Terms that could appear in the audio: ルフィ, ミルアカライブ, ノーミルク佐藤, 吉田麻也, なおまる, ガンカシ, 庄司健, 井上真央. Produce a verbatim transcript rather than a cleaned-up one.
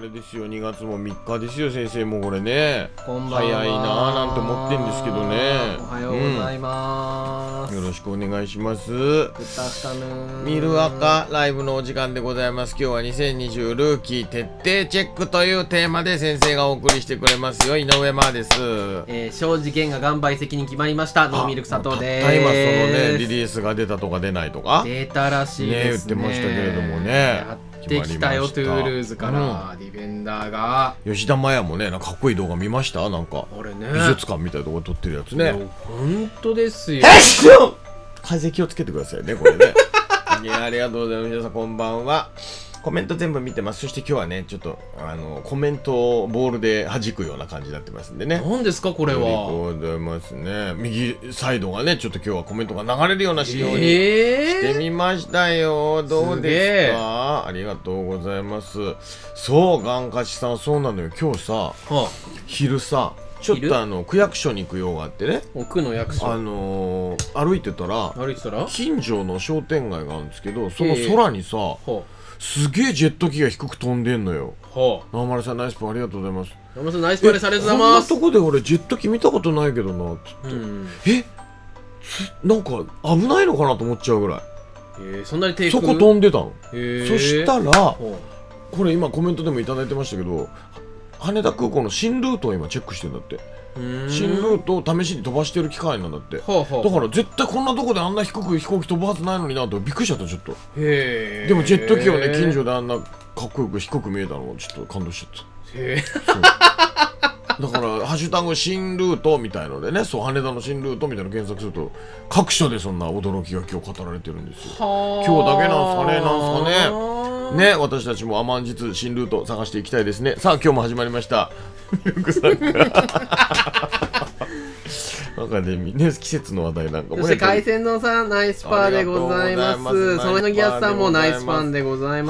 あれですよ、にがつもみっかですよ、先生。もうこれね、こんばんは。早いなあなんて思ってんですけどね。おはようございます、うん、よろしくお願いします。グッドアフタヌーン、ミルアカライブのお時間でございます。今日はにせんにじゅうルーキー徹底チェックというテーマで先生がお送りしてくれますよ。井上真央です。えー、庄司健が岩盤移籍に決まりました。ノーミルク佐藤です。たった今そのね、リリースが出たとか出ないとか出たらしいですね。ね、言ってましたけれどもね、できたよトゥールーズから、うん、ディフェンダーが吉田麻也もね、なんかかっこいい動画見ました。なんか美術館みたいなところ撮ってるやつね。本当ですよ。風邪気をつけてくださいね、これね。いや、ありがとうございます。皆さんこんばんは。コメント全部見てます。そして今日はね、ちょっとあのコメントをボールで弾くような感じになってますんでね。何ですかこれは。ありがとうございますね。右サイドがね、ちょっと今日はコメントが流れるような仕様にしてみましたよ。どうですか。ありがとうございます。そう、ガンカシさん、そうなのよ。今日さ、はあ、昼さ、ちょっとあの区役所に行く用があってね、区の役所、あのー、歩いてたら近所の商店街があるんですけど、その空にさ、はあ、すげえジェット機が低く飛んでんのよ。はあ、なおまるさんナイスパンありがとうございます。なおまるさんナイスパンされてざます。こんなとこで俺ジェット機見たことないけどなっつって、うん、え、なんか危ないのかなと思っちゃうぐらい、えー、そんなに低空そこ飛んでたの、えー、そしたら、はあ、これ今コメントでもいただいてましたけど、羽田空港の新ルートを今チェックしてんだって。新ルートを試しに飛ばしてる機械なんだって。だから絶対こんなとこであんな低く飛行機飛ぶはずないのになってびっくりしちゃった。ちょっとでもジェット機をね、近所であんなかっこよく低く見えたのをちょっと感動しちゃった。だから「ハッシュタグ新ルート」みたいのでね、そう、羽田の新ルートみたいなの検索すると各所でそんな驚きが今日語られてるんですよ。今日だけなんすかね、なんすかね。ね、私たちも甘んじつ新ルート探していきたいですね。さあ、今日も始まりました。ミルクさんから。なんかね、ね、季節の話題なんかも。そして海鮮丼さん、ナイスパーでございます。その辺のギアスさんもナイスパンでございます。